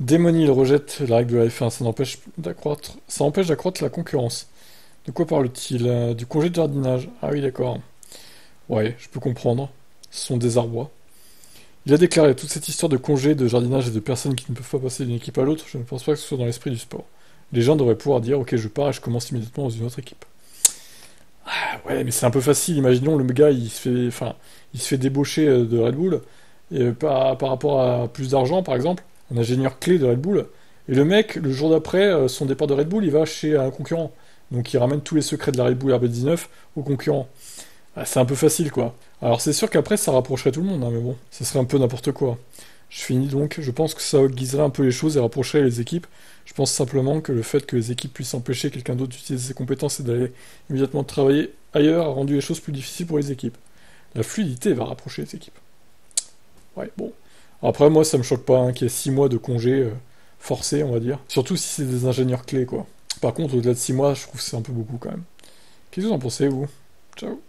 Démoni, il rejette la règle de la F1, ça empêche d'accroître la concurrence. De quoi parle-t-il? Du congé de jardinage. Ah oui, d'accord. Ouais, je peux comprendre. Ce sont des arbois. Il a déclaré toute cette histoire de congé, de jardinage et de personnes qui ne peuvent pas passer d'une équipe à l'autre, je ne pense pas que ce soit dans l'esprit du sport. Les gens devraient pouvoir dire, ok, je pars et je commence immédiatement dans une autre équipe. Ah ouais, mais c'est un peu facile, imaginons le gars, il se fait débaucher de Red Bull, et par rapport à plus d'argent, par exemple, un ingénieur clé de Red Bull, et le mec, le jour d'après, son départ de Red Bull, il va chez un concurrent. Donc il ramène tous les secrets de la Red Bull RB19 aux concurrents. Ah, c'est un peu facile, quoi. Alors c'est sûr qu'après, ça rapprocherait tout le monde, hein, mais bon, ça serait un peu n'importe quoi. Je finis donc, je pense que ça aiguiserait un peu les choses et rapprocherait les équipes. Je pense simplement que le fait que les équipes puissent empêcher quelqu'un d'autre d'utiliser ses compétences et d'aller immédiatement travailler ailleurs a rendu les choses plus difficiles pour les équipes. La fluidité va rapprocher les équipes. Ouais, bon. Après, moi, ça me choque pas hein, qu'il y ait 6 mois de congés forcés, on va dire. Surtout si c'est des ingénieurs clés, quoi. Par contre, au-delà de 6 mois, je trouve que c'est un peu beaucoup, quand même. Qu'est-ce que vous en pensez, vous? Ciao.